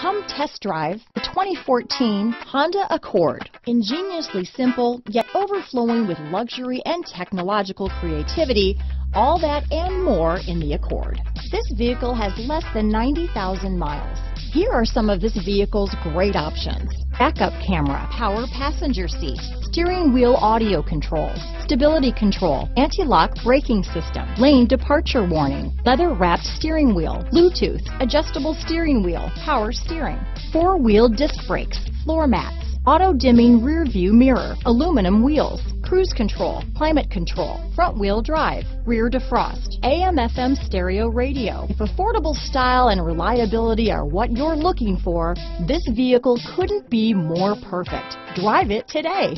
Come test drive the 2014 Honda Accord. Ingeniously simple, yet overflowing with luxury and technological creativity. All that and more in the Accord. This vehicle has less than 90,000 miles. Here are some of this vehicle's great options: backup camera, power passenger seat, steering wheel audio controls, stability control, anti-lock braking system, lane departure warning, leather-wrapped steering wheel, Bluetooth, adjustable steering wheel, power steering, four-wheel disc brakes, floor mats, auto-dimming rear-view mirror, aluminum wheels, cruise control, climate control, front-wheel drive, rear defrost, AM/FM stereo radio. If affordable style and reliability are what you're looking for, this vehicle couldn't be more perfect. Drive it today.